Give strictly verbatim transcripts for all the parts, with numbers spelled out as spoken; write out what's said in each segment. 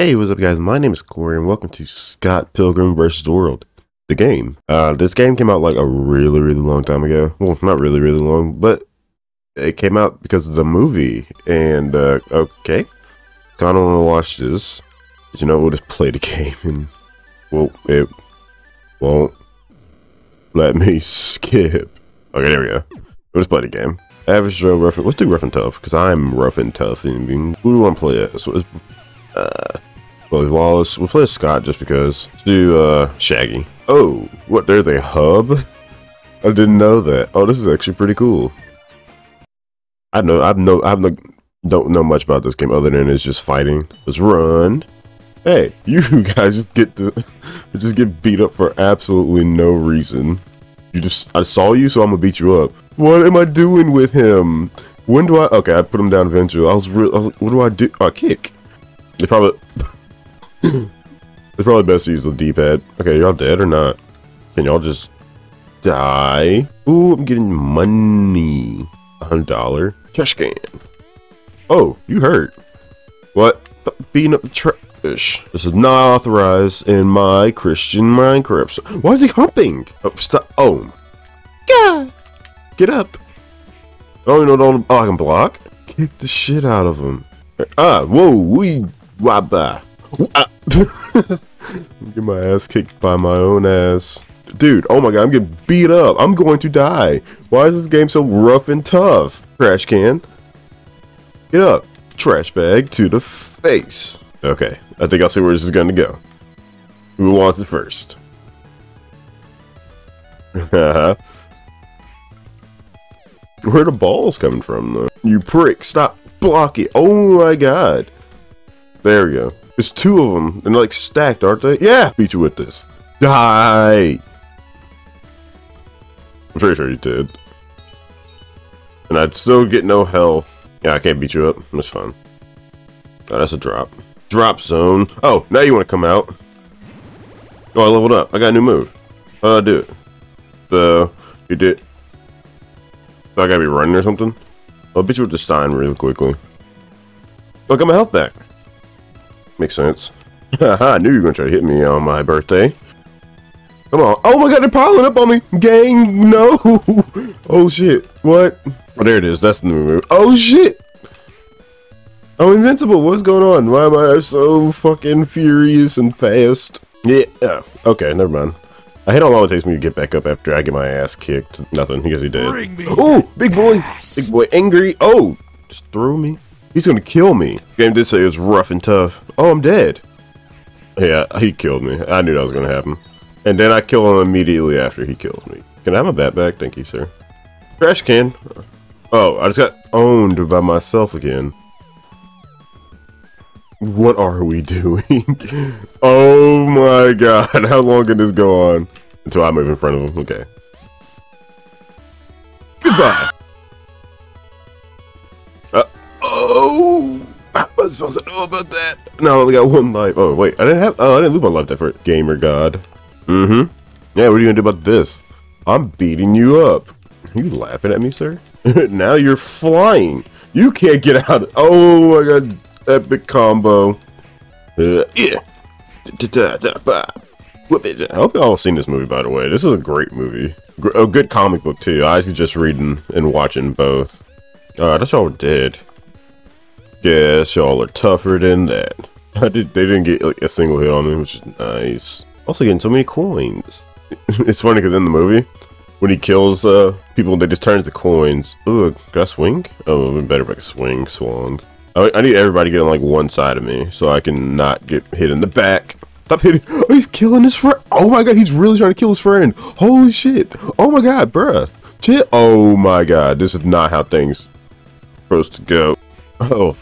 Hey, what's up guys, my name is Corey and welcome to Scott Pilgrim versus. The World, the game. Uh, this game came out like a really, really long time ago. Well, not really, really long, but it came out because of the movie. And, uh, okay, kind of want to watch this. But you know, we'll just play the game and, well, it won't let me skip. Okay, there we go. We'll just play the game. Average Joe, rough and, let's do rough and tough, because I'm rough and tough. And who do we want to play as? So it's, uh... Well, Wallace. We'll play Scott just because. Let's do uh, Shaggy. Oh, what? There's a hub? I didn't know that. Oh, this is actually pretty cool. I know. I've no. I've no. Don't know much about this game other than it's just fighting. Let's run. Hey, you guys just get the just get beat up for absolutely no reason. You just. I saw you, so I'm gonna beat you up. What am I doing with him? When do I? Okay, I put him down eventually. I was real. I was, what do I do? Oh, I kick. They probably. It's probably best to use the D-pad. Okay, y'all dead or not? Can y'all just die? Ooh, I'm getting money. A hundred dollar trash can. Oh, you hurt. What? Beating up trash. This is not authorized in my Christian Minecraft. So why is he humping? Oh, stop. Oh. God. Get up. Oh, no, don't. Oh, I can block? Kick the shit out of him. Ah, whoa, wee, wah, bah. Get my ass kicked by my own ass, dude. Oh my god, I'm getting beat up. I'm going to die. Why is this game so rough and tough? Trash can, get up. Trash bag to the face. Okay, I think I'll see where this is going to go. Who wants it first? Where the balls coming from though? You prick, stop blocking. Oh my god, there we go. There's two of them, and they're like stacked, aren't they? Yeah! Beat you with this. Die! I'm pretty sure you did. And I'd still get no health. Yeah, I can't beat you up. That's fine. Oh, that's a drop. Drop zone. Oh, now you want to come out. Oh, I leveled up. I got a new move. Uh, do it. So, you did. So I gotta be running or something? I'll beat you with the sign really quickly. Oh, I got my health back. Makes sense. Haha, I knew you were gonna try to hit me on my birthday. Come on. Oh my god, they're piling up on me! Gang, no! Oh shit, what? Oh, there it is, that's the new move. Oh shit! I'm invincible, what's going on? Why am I so fucking furious and fast? Yeah, oh, okay, never mind. I hate how long it takes me to get back up after I get my ass kicked. Nothing, because he did. Oh, big boy! Big boy, angry! Oh! Just threw me. He's gonna kill me. The game did say it was rough and tough. Oh, I'm dead. Yeah, he killed me. I knew that was gonna happen. And then I kill him immediately after he kills me. Can I have my bat back? Thank you, sir. Trash can. Oh, I just got owned by myself again. What are we doing? Oh my god. How long can this go on? Until I move in front of him. Okay. Goodbye. Oh, I was supposed to know about that. No, I only got one life. Oh, wait, I didn't have. Oh, I didn't lose my life for it. Gamer God. Mm-hmm. Yeah, what are you gonna do about this? I'm beating you up. Are you laughing at me, sir? Now you're flying. You can't get out. Of oh my god, epic combo. Uh, yeah. I hope y'all have seen this movie, by the way. This is a great movie. A good comic book too. I was just reading and watching both. All right, that's all we did. Yes, y'all are tougher than that. I did, they didn't get like a single hit on me, which is nice. Also getting so many coins. It's funny because in the movie, when he kills uh, people, they just turn into coins. Ooh, can I swing? Oh, it would have been better if I could swing, swung. I, I need everybody getting like one side of me so I can not get hit in the back. Stop hitting. Oh, he's killing his friend. Oh my god, he's really trying to kill his friend. Holy shit. Oh my god, bruh. Chill. Oh my god, this is not how things are supposed to go. Oh.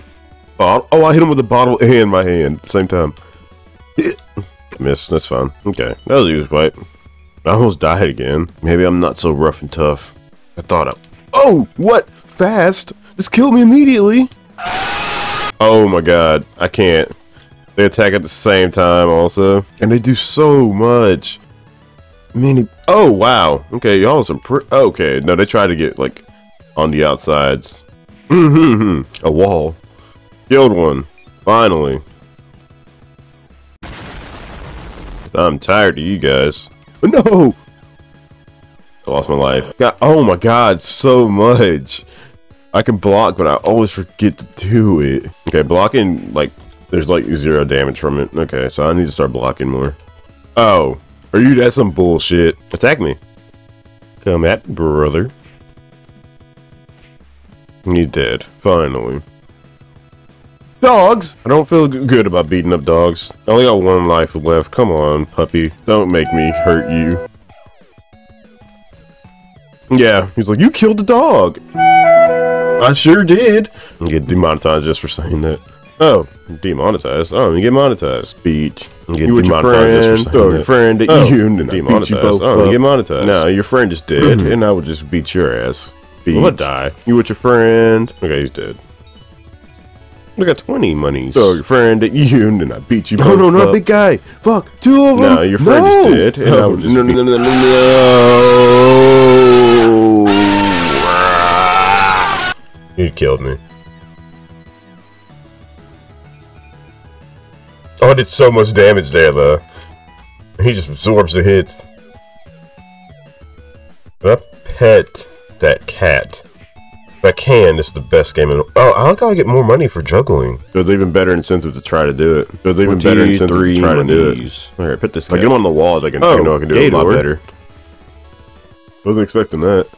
Oh, oh, I hit him with a bottle and my hand at the same time. Miss, that's fine. Okay, that was a huge fight. I almost died again. Maybe I'm not so rough and tough. I thought I... Oh, what? Fast? Just killed me immediately. Oh my god, I can't. They attack at the same time also. And they do so much. Many... Oh, wow. Okay, y'all some... Pr okay, no, they try to get, like, on the outsides. Mm-hmm, a wall. Killed one. Finally. I'm tired of you guys. No! I lost my life. God, oh my god, so much. I can block, but I always forget to do it. Okay, blocking, like, there's like zero damage from it. Okay, so I need to start blocking more. Oh, are you? That's some bullshit. Attack me. Come at me, brother. You dead. Finally. Dogs! I don't feel good about beating up dogs. I only got one life left. Come on, puppy. Don't make me hurt you. Yeah, he's like, you killed the dog! I sure did! I get demonetized just for saying that. Oh, demonetized? Oh, you get monetized. Beat. You get you demonetized your just for saying oh, that. Your friend, oh, you demonetized. You both oh, you get monetized. No, your friend is dead, and I would just beat your ass. Beat. Well, I die. You with your friend. Okay, he's dead. I got twenty monies. So your friend at you, and I beat you. No, no, no, big guy. Fuck, two of them. No, your friend no. is dead, and no. I would just no, no, no, no, no, no. You killed me. Oh, I did so much damage there, though. He just absorbs the hits. I pet that cat. If I can, this is the best game in the world. Oh, I like how I get more money for juggling. There's even better incentive to try to do it. There's even better incentive to try to do it. Alright, put this cat. Like, get him on the walls, I can, oh, I know I can do it a lot better. Wasn't expecting that.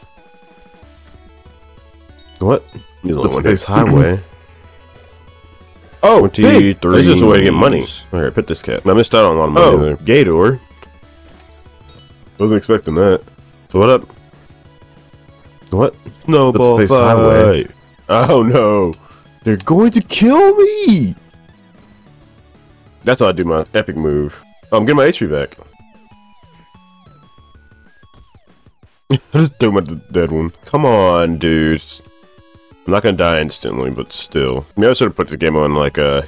What? He's on the next highway. Oh, twenty-three. This is a way to get money. Alright, put this cat. I missed out on a lot of money oh, there. Gator. Wasn't expecting that. So what up? What? Snowball fight. Oh no. They're going to kill me. That's how I do my epic move. Oh, I'm getting my H P back. I just threw my dead one. Come on, dude. I'm not gonna die instantly, but still. I mean, I should have put this game on like a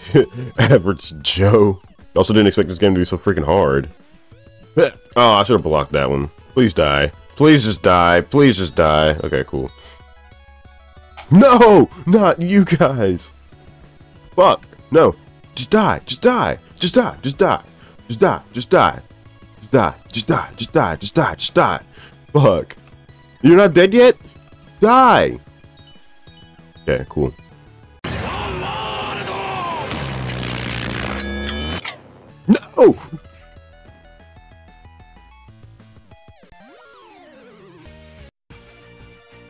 average Joe. Also didn't expect this game to be so freaking hard. Oh, I should have blocked that one. Please die. Please just die. Please just die. Okay, cool. No! Not you guys! Fuck! No! Just die! Just die! Just die! Just die! Just die! Just die! Just die! Just die! Just die! Just die! Just die! Fuck! You're not dead yet? Die! Okay, cool. No!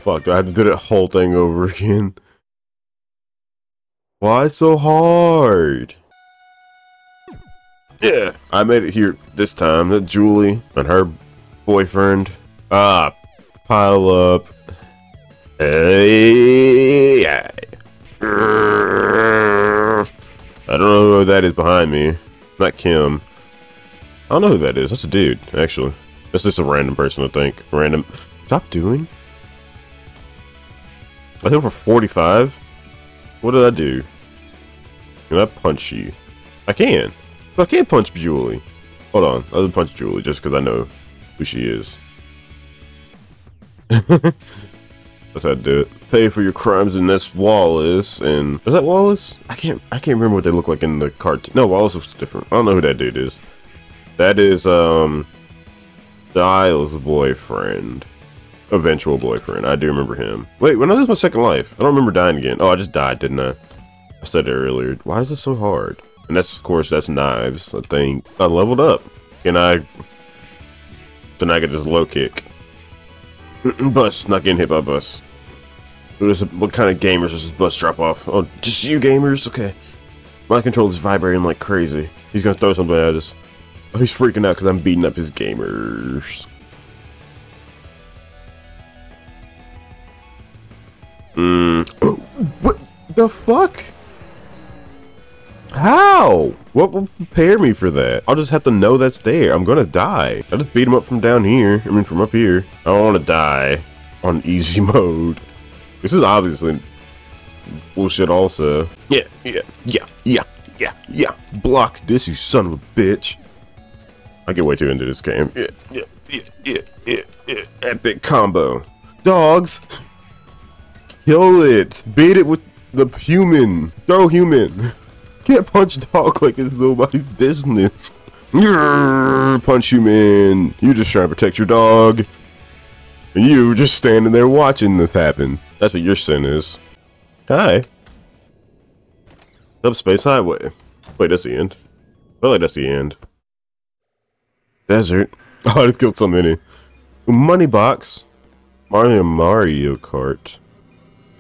Fuck, I had to do that whole thing over again. Why so hard? Yeah, I made it here this time. That Julie and her boyfriend. Ah, pile up. Hey, I don't know who that is behind me. Not Kim. I don't know who that is. That's a dude, actually. That's just a random person, I think. Random. Stop doing. I think for forty-five. What did I do? Can I punch you? I can. But I can't punch Julie. Hold on. I'll punch Julie just because I know who she is. That's how I do it. Pay for your crimes, and that's Wallace. And is that Wallace? I can't. I can't remember what they look like in the cartoon. No, Wallace was different. I don't know who that dude is. That is um, Styles' boyfriend. Eventual boyfriend. I do remember him. Wait, well, no, this is my second life. I don't remember dying again. Oh, I just died, didn't I? I said it earlier. Why is this so hard? And that's, of course, that's Knives, I think. I leveled up. Can I... Then I could just low kick. Bus. Not getting hit by a bus. What, is, what kind of gamers does this bus drop off? Oh, just you gamers? Okay. My control is vibrating like crazy. He's gonna throw something at us. Oh, he's freaking out because I'm beating up his gamers. Mm. What the fuck? How? What will prepare me for that? I'll just have to know that's there. I'm gonna die. I just beat him up from down here. I mean, from up here. I don't want to die on easy mode. This is obviously bullshit also. Yeah, yeah, yeah, yeah, yeah, yeah. Block this, you son of a bitch. I get way too into this game. Yeah, yeah, yeah, yeah, yeah, yeah. Epic combo. Dogs. Kill it! Beat it with the human! Throw human! Can't punch dog like it's nobody's business! Punch you, man. You just trying to protect your dog. And you just standing there watching this happen. That's what your sin is. Hi. Subspace highway. Wait, that's the end. Well, like, that's the end. Desert. Oh, I just killed so many. Money box. Mario Mario Kart.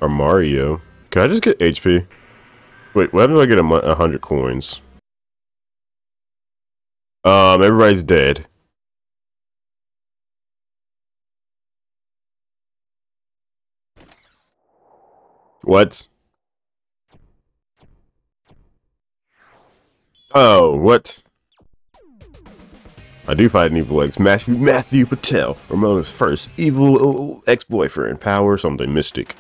Or Mario. Can I just get H P? Wait, why do I get a hundred coins? Um, everybody's dead. What? Oh, what? I do fight an evil ex. Matthew, Matthew Patel, Ramona's first evil ex-boyfriend. Power something mystic.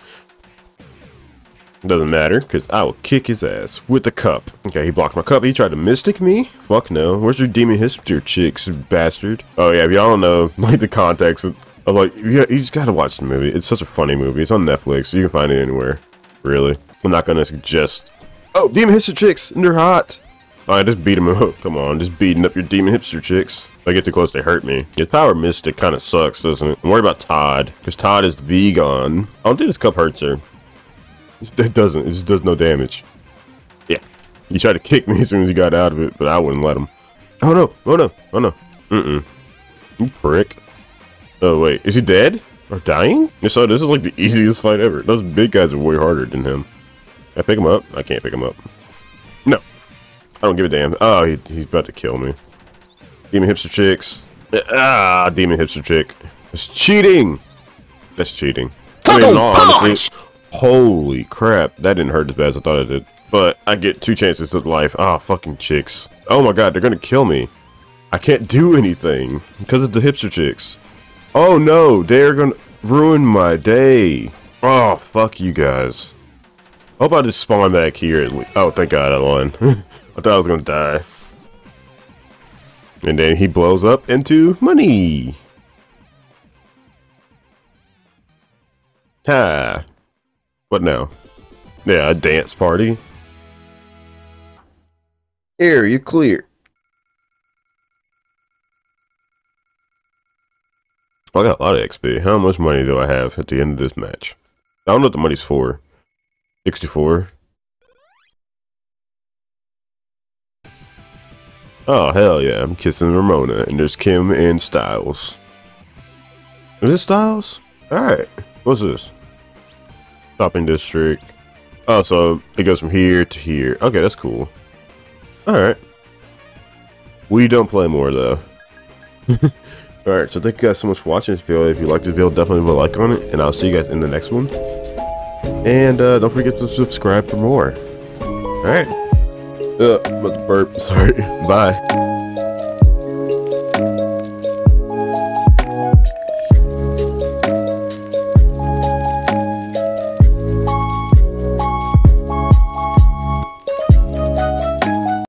Doesn't matter, because I will kick his ass with the cup. Okay, he blocked my cup. He tried to mystic me? Fuck no. Where's your demon history, chicks, bastard? Oh, yeah, if y'all don't know, like, the context of, of like, you, you just gotta watch the movie. It's such a funny movie. It's on Netflix. So you can find it anywhere. Really. I'm not gonna suggest. Oh, demon history chicks, and they're hot. Alright, just beat them up. Come on, just beating up your demon hipster chicks. If I get too close, they hurt me. His power mystic kind of sucks, doesn't it? I'm worried about Todd, because Todd is vegan. I don't think this cup hurts her. It's, it doesn't. It just does no damage. Yeah. He tried to kick me as soon as he got out of it, but I wouldn't let him. Oh no, oh no, oh no. Mm-mm. You prick. Oh wait, is he dead? Or dying? If so, this is like the easiest fight ever. Those big guys are way harder than him. Can I pick him up? I can't pick him up. No. I don't give a damn. Oh, he, he's about to kill me. Demon hipster chicks. Ah, demon hipster chick. It's cheating. That's cheating. I mean, no, honestly, holy crap. That didn't hurt as bad as I thought it did. But I get two chances at life. Ah, fucking chicks. Oh my god, they're gonna kill me. I can't do anything because of the hipster chicks. Oh no, they're gonna ruin my day. Oh, fuck you guys. Hope I just spawn back here. At least. Oh, thank god I won. I thought I was gonna die. And then he blows up into money. Ha. What now? Yeah, a dance party. Area clear. I got a lot of X P. How much money do I have at the end of this match? I don't know what the money's for. sixty-four. Oh, hell yeah, I'm kissing Ramona, and there's Kim and Styles. Is this Styles? Alright, what's this? Shopping district. Oh, so it goes from here to here. Okay, that's cool. Alright. We don't play more, though. Alright, so thank you guys so much for watching this video. If you liked this video, definitely leave a like on it, and I'll see you guys in the next one. And uh, don't forget to subscribe for more. Alright. Uh, but burp, sorry. Bye.